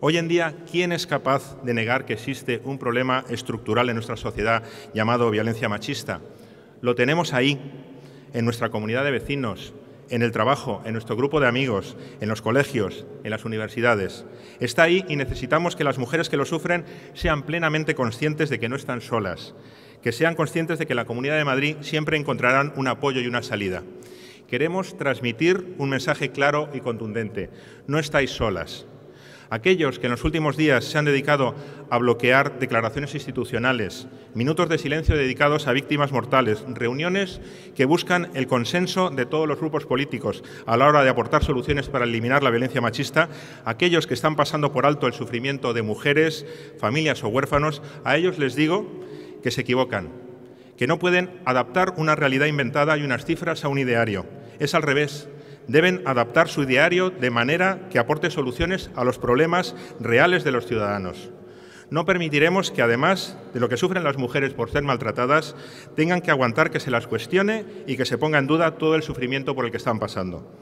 Hoy en día, ¿quién es capaz de negar que existe un problema estructural en nuestra sociedad llamado violencia machista? Lo tenemos ahí, en nuestra comunidad de vecinos, en el trabajo, en nuestro grupo de amigos, en los colegios, en las universidades. Está ahí y necesitamos que las mujeres que lo sufren sean plenamente conscientes de que no están solas, que sean conscientes de que en la Comunidad de Madrid siempre encontrarán un apoyo y una salida. Queremos transmitir un mensaje claro y contundente. No estáis solas. Aquellos que en los últimos días se han dedicado a bloquear declaraciones institucionales, minutos de silencio dedicados a víctimas mortales, reuniones que buscan el consenso de todos los grupos políticos a la hora de aportar soluciones para eliminar la violencia machista, aquellos que están pasando por alto el sufrimiento de mujeres, familias o huérfanos, a ellos les digo que se equivocan, que no pueden adaptar una realidad inventada y unas cifras a un ideario. Es al revés. Deben adaptar su ideario de manera que aporte soluciones a los problemas reales de los ciudadanos. No permitiremos que, además de lo que sufren las mujeres por ser maltratadas, tengan que aguantar que se las cuestione y que se ponga en duda todo el sufrimiento por el que están pasando.